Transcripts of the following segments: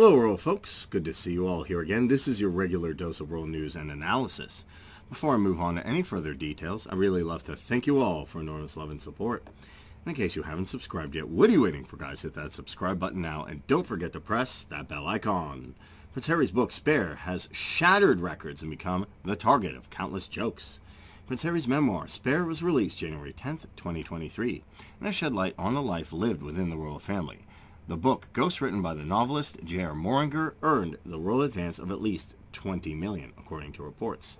Hello, Royal folks. Good to see you all here again. This is your regular dose of Royal News and Analysis. Before I move on to any further details, I really love to thank you all for enormous love and support. In case you haven't subscribed yet, what are you waiting for, guys? Hit that subscribe button now, and don't forget to press that bell icon. Prince Harry's book, Spare, has shattered records and become the target of countless jokes. Prince Harry's memoir, Spare, was released January 10th, 2023, and has shed light on the life lived within the royal family. The book, ghostwritten by the novelist J.R. Moringer, earned the royal advance of at least $20 million, according to reports.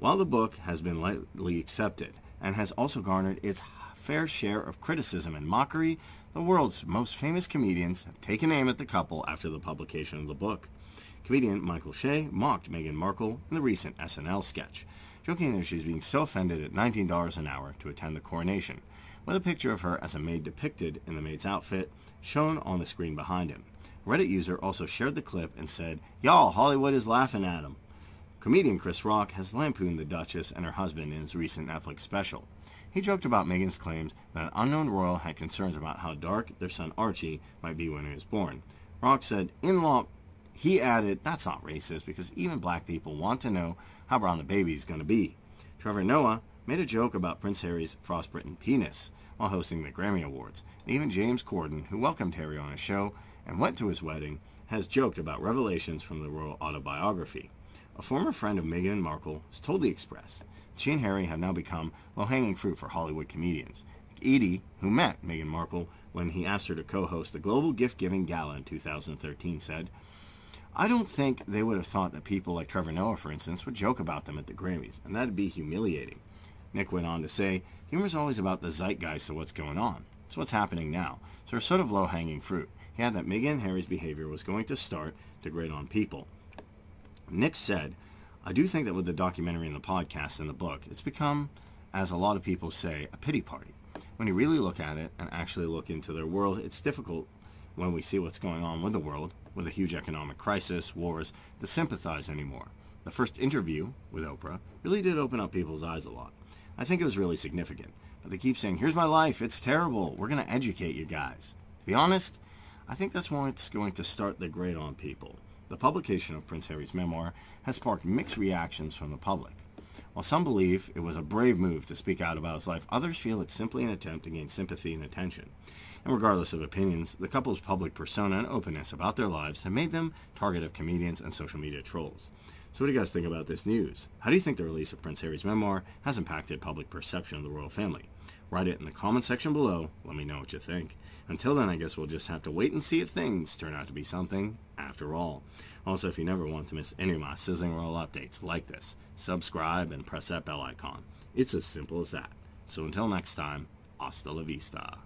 While the book has been lightly accepted and has also garnered its fair share of criticism and mockery, the world's most famous comedians have taken aim at the couple after the publication of the book. Comedian Michael Che mocked Meghan Markle in the recent SNL sketch, joking that she's being so offended at $19 an hour to attend the coronation, with a picture of her as a maid depicted in the maid's outfit shown on the screen behind him. A Reddit user also shared the clip and said, "Y'all, Hollywood is laughing at him." Comedian Chris Rock has lampooned the Duchess and her husband in his recent Netflix special. He joked about Meghan's claims that an unknown royal had concerns about how dark their son Archie might be when he was born. Rock said, he added, "That's not racist because even black people want to know how brown the baby's going to be." Trevor Noah made a joke about Prince Harry's frostbitten penis while hosting the Grammy Awards. And even James Corden, who welcomed Harry on his show and went to his wedding, has joked about revelations from the royal autobiography. A former friend of Meghan Markle has told The Express she and Harry have now become low-hanging fruit for Hollywood comedians. Edie, who met Meghan Markle when he asked her to co-host the Global Gift-Giving Gala in 2013, said, "I don't think they would have thought that people like Trevor Noah, for instance, would joke about them at the Grammys, and that'd be humiliating." Nick went on to say, "Humor's always about the zeitgeist of what's going on. It's what's happening now. So it's sort of low-hanging fruit." He had that Meghan and Harry's behavior was going to start to grate on people. Nick said, "I do think that with the documentary and the podcast and the book, it's become, as a lot of people say, a pity party. When you really look at it and actually look into their world, it's difficult when we see what's going on with the world, with a huge economic crisis, wars, to sympathize anymore. The first interview with Oprah really did open up people's eyes a lot. I think it was really significant. But they keep saying, 'Here's my life. It's terrible. We're going to educate you guys.' To be honest, I think that's when it's going to start the grate on people." The publication of Prince Harry's memoir has sparked mixed reactions from the public. While some believe it was a brave move to speak out about his life, others feel it's simply an attempt to gain sympathy and attention. And regardless of opinions, the couple's public persona and openness about their lives have made them target of comedians and social media trolls. So what do you guys think about this news? How do you think the release of Prince Harry's memoir has impacted public perception of the royal family? Write it in the comment section below. Let me know what you think. Until then, I guess we'll just have to wait and see if things turn out to be something after all. Also, if you never want to miss any of my sizzling royal updates like this, subscribe and press that bell icon. It's as simple as that. So until next time, hasta la vista.